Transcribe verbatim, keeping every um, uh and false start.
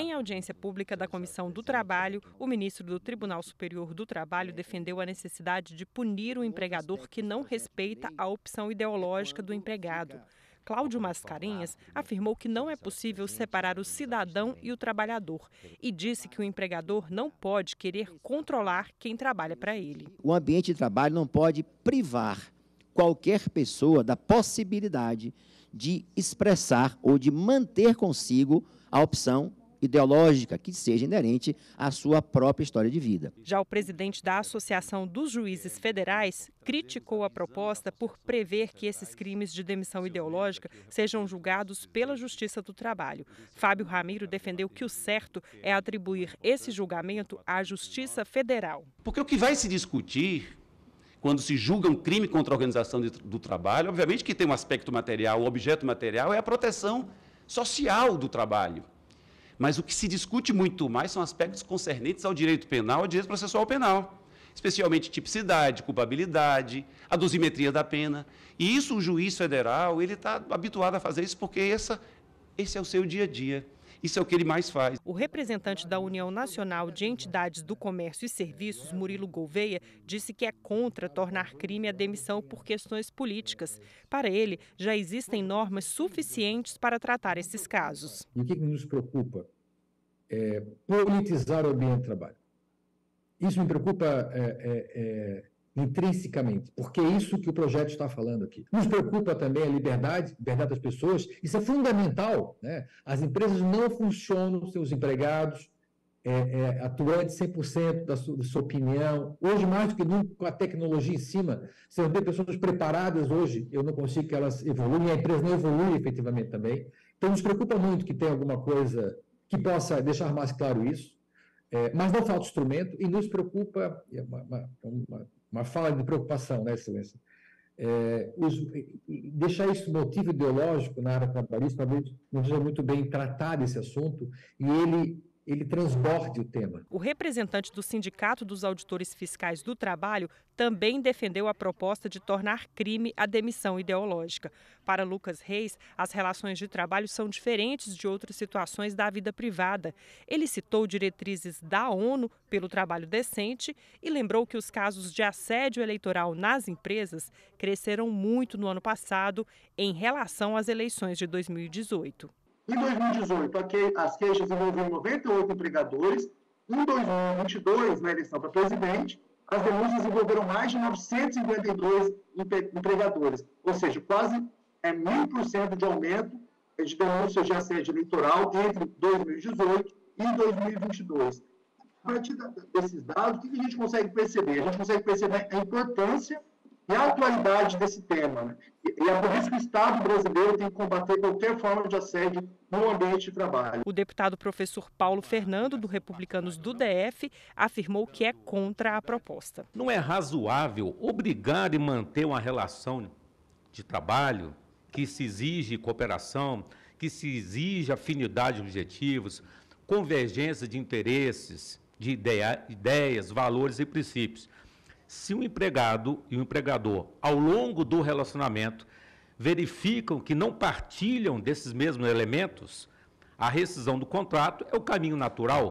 Em audiência pública da Comissão do Trabalho, o ministro do Tribunal Superior do Trabalho defendeu a necessidade de punir o empregador que não respeita a opção ideológica do empregado. Cláudio Mascarenhas afirmou que não é possível separar o cidadão e o trabalhador e disse que o empregador não pode querer controlar quem trabalha para ele. O ambiente de trabalho não pode privar qualquer pessoa da possibilidade de expressar ou de manter consigo a opção ideológica que seja inerente à sua própria história de vida. Já o presidente da Associação dos Juízes Federais criticou a proposta por prever que esses crimes de demissão ideológica sejam julgados pela Justiça do Trabalho. Fábio Ramiro defendeu que o certo é atribuir esse julgamento à Justiça Federal. Porque o que vai se discutir quando se julga um crime contra a organização do trabalho, obviamente que tem um aspecto material, o objeto material é a proteção social do trabalho. Mas o que se discute muito mais são aspectos concernentes ao direito penal e ao direito processual penal, especialmente tipicidade, culpabilidade, a dosimetria da pena. E isso o juiz federal, ele está habituado a fazer isso porque essa, esse é o seu dia a dia. Isso é o que ele mais faz. O representante da União Nacional de Entidades do Comércio e Serviços, Murilo Gouveia, disse que é contra tornar crime a demissão por questões políticas. Para ele, já existem normas suficientes para tratar esses casos. O que nos preocupa é politizar o ambiente de trabalho. Isso me preocupa é, é, é, intrinsecamente, porque é isso que o projeto está falando aqui. Nos preocupa também a liberdade, liberdade das pessoas, isso é fundamental, né? As empresas não funcionam, seus empregados, é, é, atuantes cem por cento da sua, da sua opinião. Hoje, mais do que nunca, com a tecnologia em cima, você não tem pessoas preparadas hoje, eu não consigo que elas evoluem, a empresa não evolui efetivamente também. Então, nos preocupa muito que tenha alguma coisa que possa deixar mais claro isso. É, mas não falta instrumento e nos preocupa, é uma, uma, uma, uma fala de preocupação, né, Excelência? É, os, deixar isso motivo ideológico na área trabalhista, talvez não seja muito bem tratado esse assunto e ele, ele transborde o tema. O representante do Sindicato dos Auditores Fiscais do Trabalho também defendeu a proposta de tornar crime a demissão ideológica. Para Lucas Reis, as relações de trabalho são diferentes de outras situações da vida privada. Ele citou diretrizes da ONU pelo trabalho decente e lembrou que os casos de assédio eleitoral nas empresas cresceram muito no ano passado em relação às eleições de dois mil e dezoito. Em dois mil e dezoito, as queixas envolviam noventa e oito empregadores. Em dois mil e vinte e dois, na eleição para presidente, as denúncias envolveram mais de novecentos e cinquenta e dois empregadores, ou seja, quase é, mil por cento de aumento de denúncias de assédio eleitoral entre dois mil e dezoito e dois mil e vinte e dois. A partir desses dados, o que a gente consegue perceber? A gente consegue perceber a importância e a atualidade desse tema, né? E é por isso que o Estado brasileiro tem que combater qualquer forma de assédio no ambiente de trabalho. O deputado professor Paulo Fernando, do Republicanos do D F, afirmou que é contra a proposta. Não é razoável obrigar e manter uma relação de trabalho que se exige cooperação, que se exige afinidade de objetivos, convergência de interesses, de ideia, ideias, valores e princípios. Se o empregado e o empregador, ao longo do relacionamento, verificam que não partilham desses mesmos elementos, a rescisão do contrato é o caminho natural.